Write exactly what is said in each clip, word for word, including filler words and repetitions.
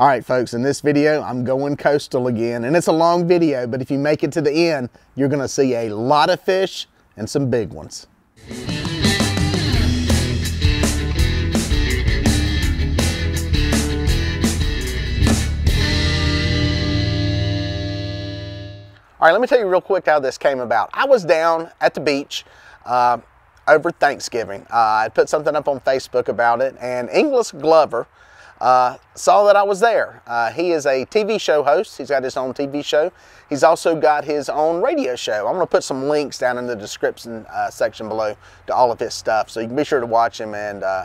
All right, folks, in this video, I'm going coastal again, and it's a long video, but if you make it to the end, you're gonna see a lot of fish and some big ones. All right, let me tell you real quick how this came about. I was down at the beach uh, over Thanksgiving. Uh, I put something up on Facebook about it, and Inglis Glover uh, saw that I was there. Uh, he is a T V show host. He's got his own T V show. He's also got his own radio show. I'm going to put some links down in the description uh, section below to all of his stuff, so you can be sure to watch him and uh,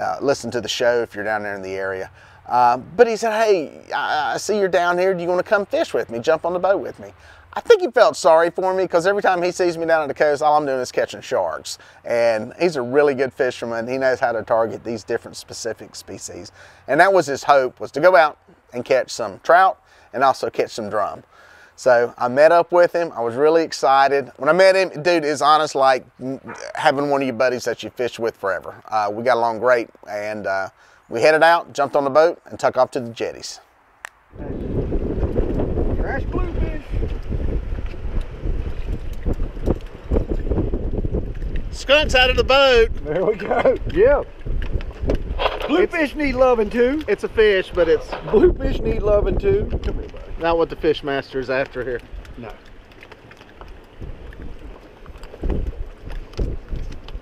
uh, listen to the show if you're down there in the area. Uh, but he said, hey, I, I see you're down here. Do you want to come fish with me? Jump on the boat with me? I think he felt sorry for me, because every time he sees me down on the coast, all I'm doing is catching sharks. And he's a really good fisherman. He knows how to target these different specific species. And that was his hope, was to go out and catch some trout and also catch some drum. So I met up with him. I was really excited. When I met him, dude, it's honest like having one of your buddies that you fish with forever. Uh, we got along great, and uh, we headed out, jumped on the boat, and took off to the jetties. Fresh bluefish. Skunk's out of the boat. There we go. Yep. Bluefish it's, need loving too. It's a fish, but it's bluefish need loving too. Come here, buddy. Not what the fish master is after here. No.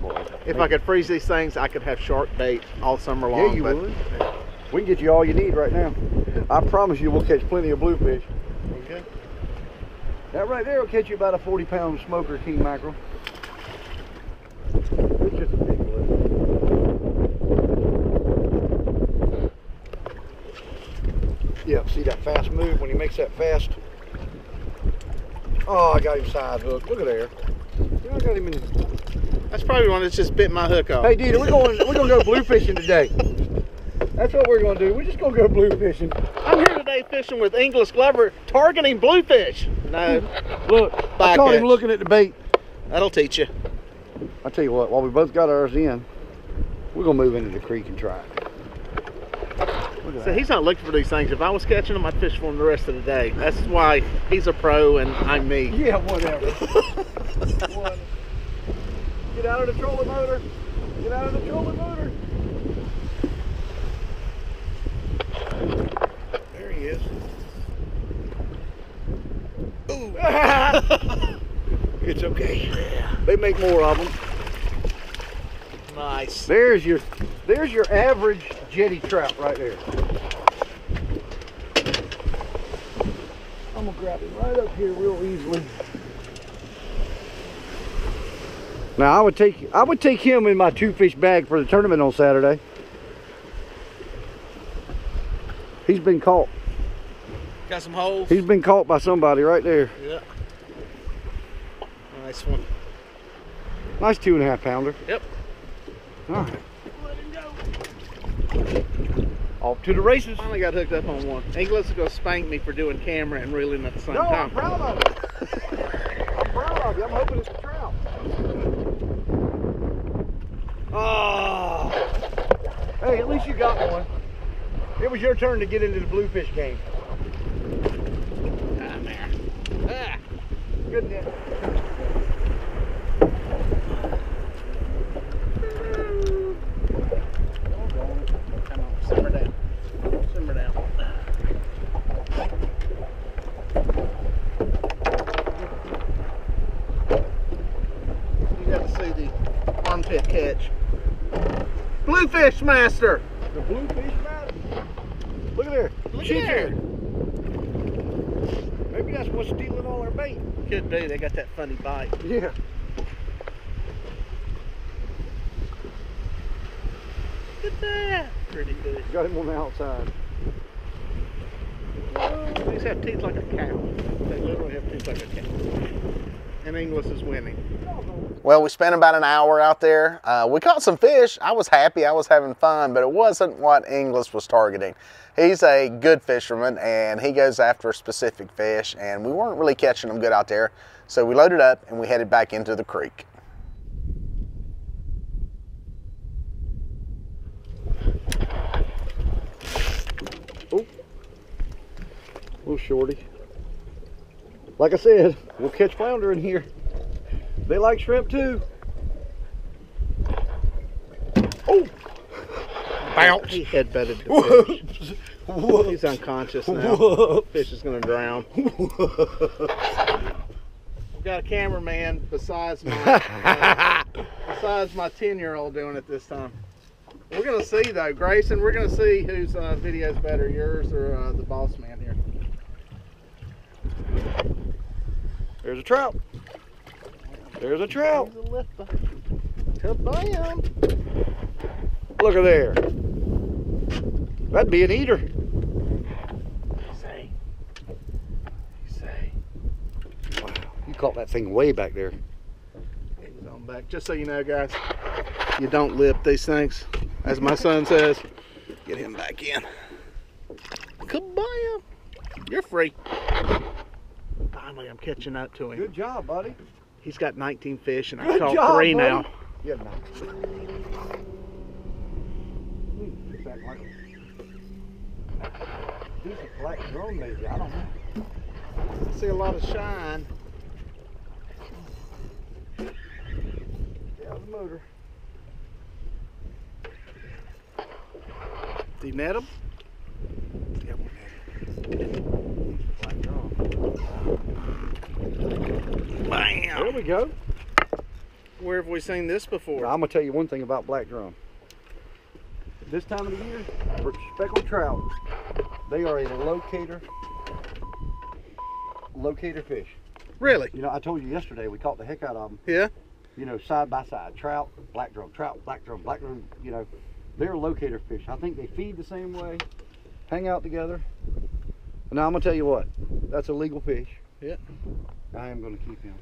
Boy, if I could freeze these things, I could have shark bait all summer long. Yeah, you but would. We can get you all you need right now. I promise you, we'll catch plenty of bluefish. Okay. That right there will catch you about a forty pound smoker king mackerel. It's just a big one. Yeah, see that fast move when he makes that fast? Oh, I got him side hook. Look at there. Yeah, I got him in. That's probably one that's just bit my hook off. Hey, dude, we're going we're gonna go blue fishing today. That's what we're gonna do. We're just gonna go blue fishing. I'm here today fishing with Inglis Glover, targeting bluefish. No, look, I caught him looking at the bait. That'll teach you. I tell you what, while we both got ours in, we're gonna move into the creek and try it. So that. He's not looking for these things. If I was catching them, I'd fish for them the rest of the day. That's why he's a pro and I'm me. Yeah, whatever. What? Get out of the trolling motor. Get out of the trolling motor. There he is. Ooh. It's okay. Yeah. They make more of them. Nice. There's your, there's your average jetty trout right there. I'm gonna grab him right up here real easily. Now I would take, I would take him in my two fish bag for the tournament on Saturday. He's been caught. Got some holes. He's been caught by somebody right there. Yeah. Nice one. Nice two and a half pounder. Yep. All right. Let him go. Off to the races. Finally got hooked up on one. Inglis is going to spank me for doing camera and reeling at the same no, time. I'm proud of you. I'm proud of you. I'm hoping it's a trout. Oh. Hey, at least you got one. It was your turn to get into the bluefish game. I'm there. Ah. Good net. Bluefish master. The bluefish master. Look at there. Look at there. Maybe that's what's stealing all our bait. Could be. They got that funny bite. Yeah. Look at that. Pretty good. Got him on the outside. Oh, these have teeth like a cow. They literally have teeth like a cow. And Inglis is winning. Well, we spent about an hour out there. Uh, we caught some fish. I was happy. I was having fun, but it wasn't what Inglis was targeting. He's a good fisherman, and he goes after specific fish, and we weren't really catching them good out there. So we loaded up, and we headed back into the creek. Oh, little shorty. Like I said, we'll catch flounder in here. They like shrimp too. Oh! Bounce! He headbutted the fish. Whoops. He's unconscious now. Whoops. Fish is gonna drown. We've got a cameraman besides my uh, besides my ten year old doing it this time. We're gonna see though, Grayson. We're gonna see whose uh, video's better, yours or uh, the boss man here. There's a trout. There's a trout. There's a lifter. Kabam! Look at there. That'd be an eater. Say, say. Wow, you caught that thing way back there. It was on back. Just so you know, guys, you don't lip these things, as my son says. Get him back in. Kabam! You're free. Finally, I'm catching up to him. Good job, buddy. He's got nineteen fish, and I Good caught job, three buddy. Now. Yeah, no. Like these are black drone maybe, I don't know. I see a lot of shine. Down the motor. Do you net them? Yeah, we net them. Black drone. Bam! There we go. Where have we seen this before? Now, I'm going to tell you one thing about black drone. This time of the year, for speckled trout, they are a locator, locator fish. Really? You know, I told you yesterday we caught the heck out of them. Yeah. You know, side by side, trout, black drum, trout, black drum, black drum. You know, they're locator fish. I think they feed the same way, hang out together. Now I'm gonna tell you what, that's a legal fish. Yeah. I am gonna keep him.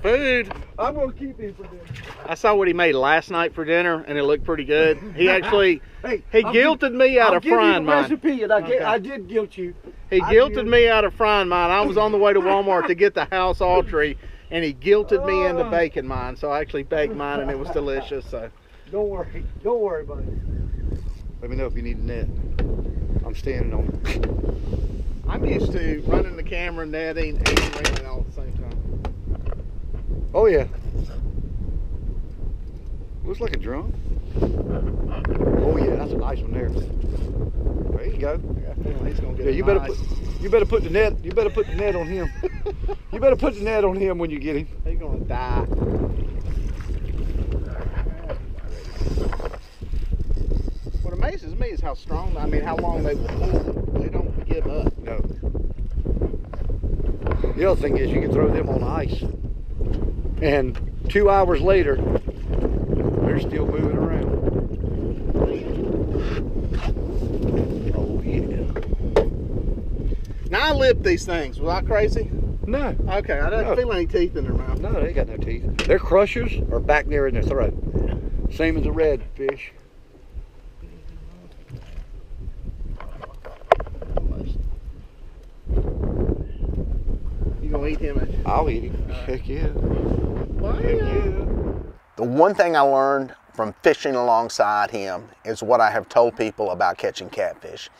Food. I'm gonna keep him for dinner. I saw what he made last night for dinner, and it looked pretty good. He actually, hey, he I'm guilted give, me out I'll of frying mine. Recipe and I, okay. I did guilt you. He I guilted did. me out of frying mine. I was on the way to Walmart to get the house Autry, and he guilted oh. me into baking mine. So I actually baked mine, and it was delicious. So don't worry, don't worry, buddy. Let me know if you need a net. I'm standing on it. I'm used to running the camera, netting, and reeling all at the same time. Oh yeah. Looks like a drum. Oh yeah, that's a nice one there. There you go. Yeah, he's gonna get yeah, you nice. better put you better put the net you better put the net on him. You better put the net on him when you get him. He's gonna die. What amazes me is how strong I mean how long they will pull. They don't give up. No. The other thing is you can throw them on ice. And two hours later, they're still moving around. Oh, yeah. Now, I lip these things. Was I crazy? No. Okay, I don't no. feel any teeth in their mouth. No, they got no teeth. Their crushers are back there in their throat. Same as a redfish. You gonna eat him? At I'll eat him. Right. Heck yeah. The one thing I learned from fishing alongside him is what I have told people about catching catfish.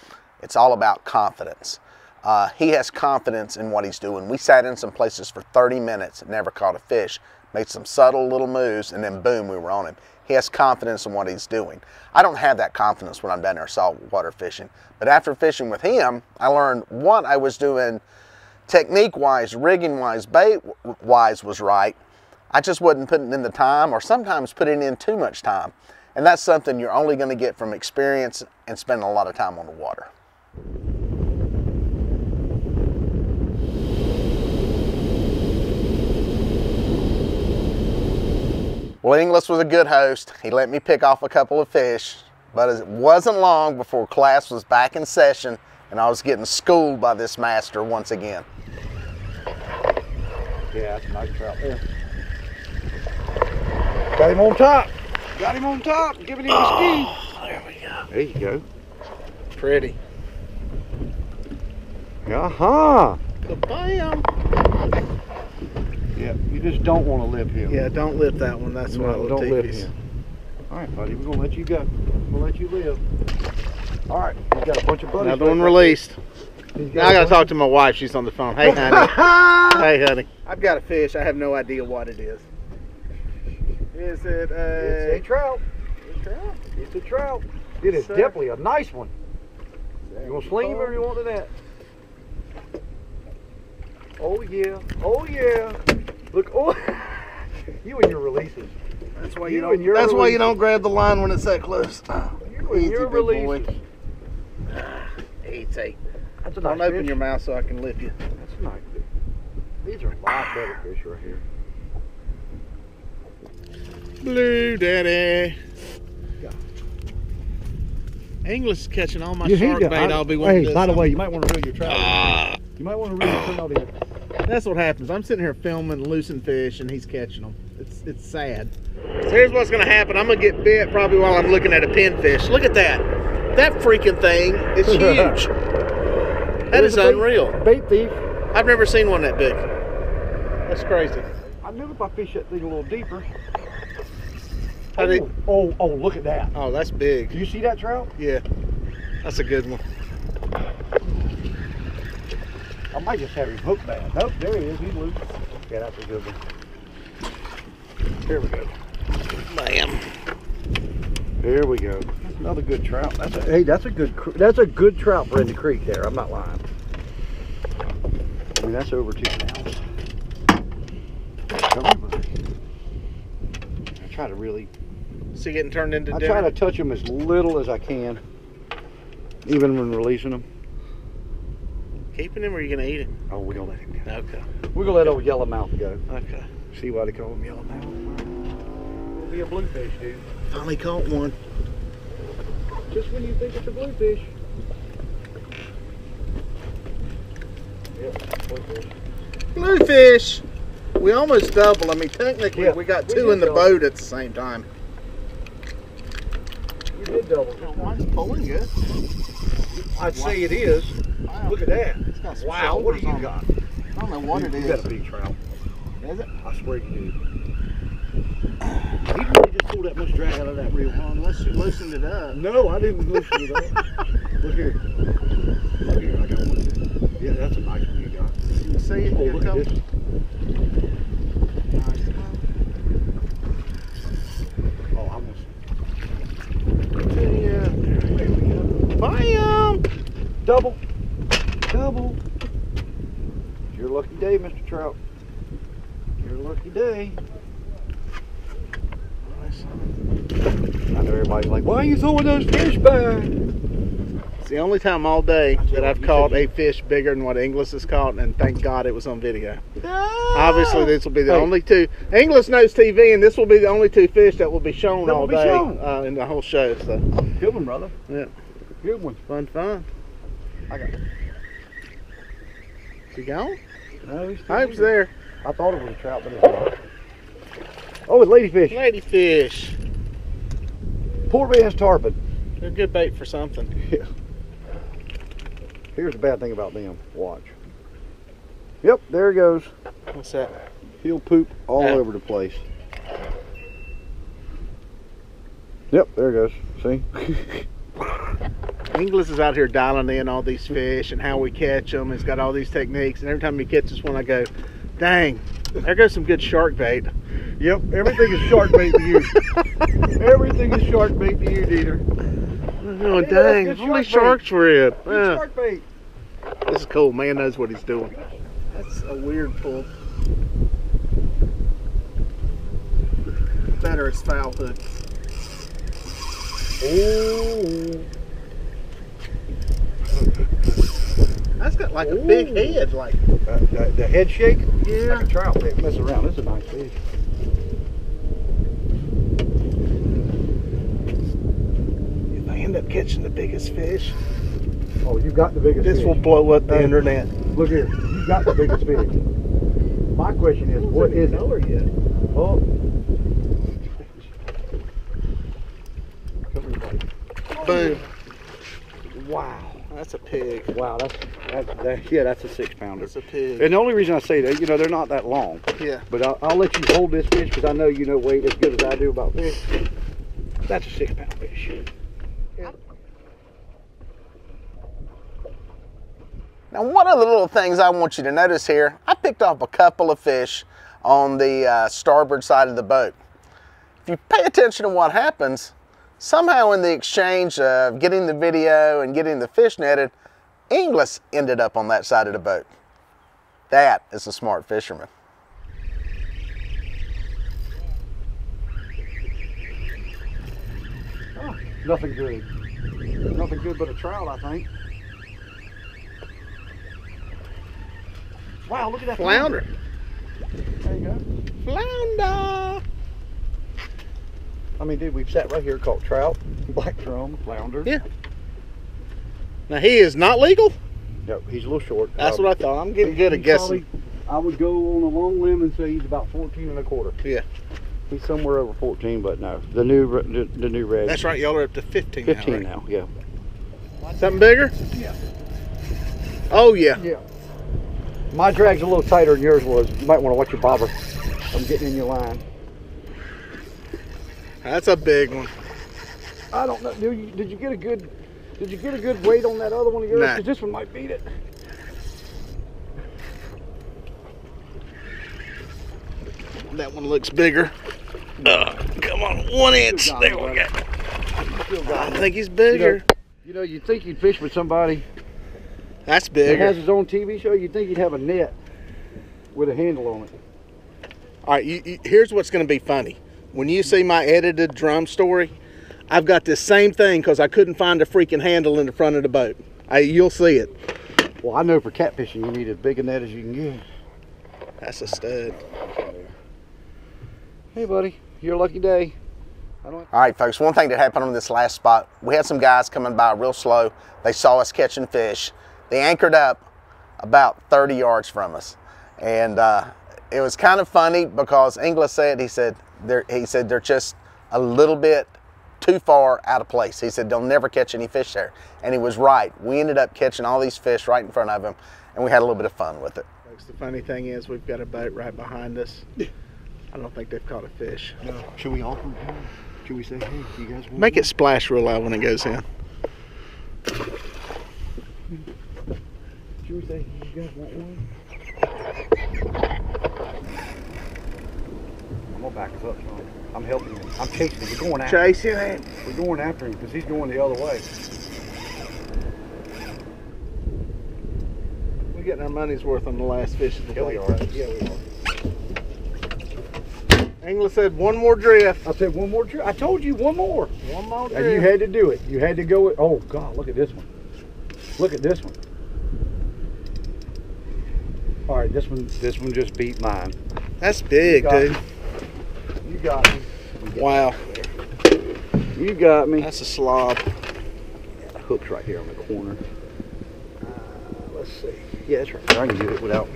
It's all about confidence. Uh, he has confidence in what he's doing. We sat in some places for thirty minutes and never caught a fish, made some subtle little moves, and then boom, we were on him. He has confidence in what he's doing. I don't have that confidence when I'm down there saltwater fishing, but after fishing with him, I learned what I was doing technique-wise, rigging-wise, bait-wise was right. I just wasn't putting in the time or sometimes putting in too much time. And that's something you're only going to get from experience and spending a lot of time on the water. Well, Inglis was a good host. He let me pick off a couple of fish, but it wasn't long before class was back in session and I was getting schooled by this master once again. Yeah, that's a nice trout there. Got him on top. Got him on top. Giving him oh, the ski. There we go. There you go. Pretty. Uh-huh. Kabam. Yeah, you just don't want to lip him. Yeah, don't lip that one. That's no, why I will Don't lip him. All right, buddy. We're going to let you go. We'll let you live. All right. We got a bunch of buddies. Another one released. Now I gotta talk to my wife. She's on the phone. Hey, honey. Hey, honey. I've got a fish. I have no idea what it is. Is it a, it's a trout? It's a trout. It's a trout. It is, sir. Definitely a nice one. You want to sling him or you want to net? Oh yeah. Oh yeah. Look. Oh. You and your releases. That's why you, you don't. That's releases. Why you don't grab the line when it's that close. Oh, you and your releases. Easy. That's a nice. Don't open fish. Your mouth so I can lift you. That's a nice fish. These are a lot better fish right here. Blue Daddy. Inglis catching all my yeah, shark bait. I'll be wanting. Hey, this. By the way, you might want to reel your trout. Uh, you might want to reel your trout in. That's what happens. I'm sitting here filming, loosing fish, and he's catching them. It's it's sad. So here's what's going to happen. I'm going to get bit probably while I'm looking at a pinfish. Look at that. That freaking thing is huge. That is unreal. Bait thief. I've never seen one that big. That's crazy. I knew if I fish that thing a little deeper. Oh, did, oh, oh, look at that. Oh, that's big. Do you see that trout? Yeah. That's a good one. I might just have his hook back. Nope, there he is. He's loose. Yeah, that's a good one. Here we go. Bam. Here we go. That's another good trout. That's a, hey, that's a good that's a good trout for in the creek there. I'm not lying. I mean, that's over two pounds. Come on. I try to really... Is he getting turned into I dinner? I try to touch them as little as I can, even when releasing them. Keeping him, or are you going to eat him? Oh, we're going to let him go. Okay. We're going to let old yellowmouth go. Okay. See why they call him yellowmouth. It'll be a bluefish, dude. Finally caught one. Just when you think it's a bluefish. Yep, bluefish. Bluefish! We almost doubled. I mean, technically, yeah, we got two we in the double. boat at the same time. You did double. Why is pulling good? I'd wow. say it is. Wow. Look at that. It's got some wow, what do you got? It. I don't know what Dude, it is. You got a big trout. Is it? I swear you do. You didn't really just pull that much drag out of that reel. Well, unless you loosened it up. No, I didn't loosen it up. Look here. Look here, I got one too. Yeah, that's a nice one you got. You see it? Oh, look at this. Double, double. It's your lucky day, Mister Trout. It's your lucky day. I know everybody's like, why are you throwing those fish back? It's the only time all day that I've caught a fish bigger than what Inglis has caught, and thank God it was on video. Ah! Obviously, this will be the hey. only two. Inglis knows T V, and this will be the only two fish that will be shown that all be day shown. Uh, in the whole show. So, good one, brother. Yeah, good one. Fun, fun. I got it. Is he gone? No, he's still I was there. I thought it was a trout, but it's not. Oh, it's ladyfish. Ladyfish. Poor man's tarpon. They're good bait for something. Yeah. Here's the bad thing about them. Watch. Yep, there it goes. What's that? He'll poop all ah. over the place. Yep, there it goes. See? Inglis is out here dialing in all these fish and how we catch them. He's got all these techniques, and every time he catches one, I go, dang, there goes some good shark bait. Yep, everything is shark bait to you. Everything is shark bait to you, Dieter. Oh, dang, only shark sharks were in. Yeah. Shark bait. This is cool. Man knows what he's doing. That's a weird pull. Better is foul hook. Oh. That's got like a Ooh. big head, like uh, the, the head shake. Yeah, like a trout that mess around. That's a nice fish. If I end up catching the biggest fish, oh, you got the biggest. This fish. will blow up the uh, internet. Look here, you got the biggest fish. My question is, what is it? Yet. Oh, oh boom! Yeah. Wow. That's a pig. Wow, that's, that's that, yeah, that's a six pounder. That's a pig. And the only reason I say that, you know, they're not that long. Yeah. But I'll, I'll let you hold this fish because I know you know weight as good as I do about fish. That's a six pound fish. Yeah. Now, one of the little things I want you to notice here, I picked up a couple of fish on the uh, starboard side of the boat. If you pay attention to what happens, somehow in the exchange of getting the video and getting the fish netted, Inglis ended up on that side of the boat. That is a smart fisherman. Oh, nothing good. Nothing good but a trout, I think. Wow, look at that flounder. Flounder. There you go. Flounder! I mean, dude, we've sat right here, caught trout, black drum, flounder. Yeah. Now, he is not legal? No, he's a little short. That's um, what I thought. I'm getting good at guessing. Probably, I would go on a long limb and say he's about fourteen and a quarter. Yeah. He's somewhere over fourteen, but no. The new the, the new red. That's right. Y'all are up to fifteen, fifteen now. fifteen right? now, yeah. Something bigger? Yeah. Oh, yeah. Yeah. My drag's a little tighter than yours was. You might want to watch your bobber. I'm getting in your line. That's a big one. I don't know. Did you, did you get a good did you get a good weight on that other one of yours? Because nah. This one might beat it. That one looks bigger. Uh, come on, one inch. There we go. I think he's bigger. You know, you know, you'd think you'd fish with somebody that's big. That has his own T V show. You'd think he'd have a net with a handle on it. All right, you, you, here's what's going to be funny. When you see my edited drum story, I've got this same thing because I couldn't find a freaking handle in the front of the boat. I, you'll see it. Well, I know for catfishing, you need as big a net as you can get. That's a stud. Hey, buddy, your lucky day. I don't... All right, folks, one thing that happened on this last spot, we had some guys coming by real slow. They saw us catching fish. They anchored up about thirty yards from us. And uh, it was kind of funny because Inglis said, he said, They're, he said they're just a little bit too far out of place. He said they'll never catch any fish there. And he was right. We ended up catching all these fish right in front of him, and we had a little bit of fun with it. The funny thing is we've got a boat right behind us. I don't think they've caught a fish. No. Should we offer them? Should we say, hey, you guys want Make it splash real loud when it goes in. Should we say, you guys want one? I'm gonna back us up, Sean. I'm helping him. I'm chasing him. We're going after him. Chasing him. We're going after him because he's going the other way. We're getting our money's worth on the last fish of the day. Yeah, we are. Inglis said one more drift. I said one more drift. I told you one more. One more drift. And you had to do it. You had to go. With, oh, God, look at this one. Look at this one. All right, this one, this one just beat mine. That's big, dude. You got me. Wow. You got me. That's a slob. Yeah, the hook's right here on the corner. Uh, let's see. Yeah, that's right. I can get it without.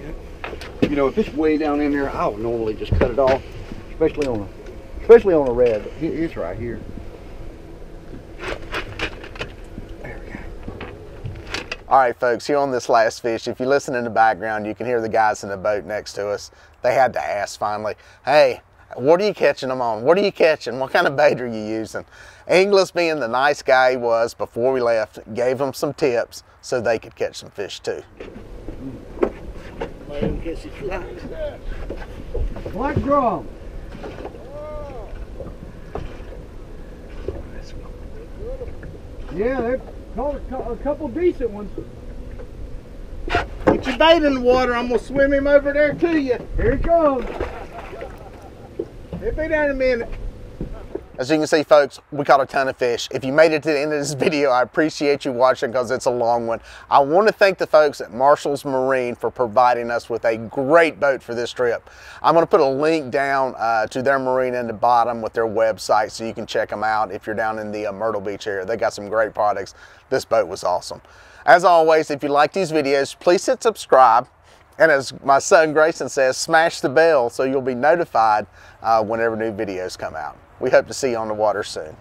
You know, if it's way down in there, I would normally just cut it off, especially on a, especially on a red. But it's right here. There we go. All right, folks. Here on this last fish, if you listen in the background, you can hear the guys in the boat next to us. They had to ask finally, "Hey, what are you catching them on? What are you catching? What kind of bait are you using?" Inglis, being the nice guy he was before we left, gave them some tips so they could catch some fish too. Black drum. Yeah, they've caught a couple decent ones. Get your bait in the water. I'm gonna swim him over there to you. Here he comes. It'll be down in a minute. As you can see, folks, we caught a ton of fish. If you made it to the end of this video, I appreciate you watching because it's a long one. I want to thank the folks at Marshall's Marine for providing us with a great boat for this trip. I'm going to put a link down uh, to their marine in the bottom with their website so you can check them out if you're down in the uh, Myrtle Beach area. They got some great products. This boat was awesome. As always, if you like these videos, please hit subscribe. And as my son Grayson says, smash the bell so you'll be notified uh, whenever new videos come out. We hope to see you on the water soon.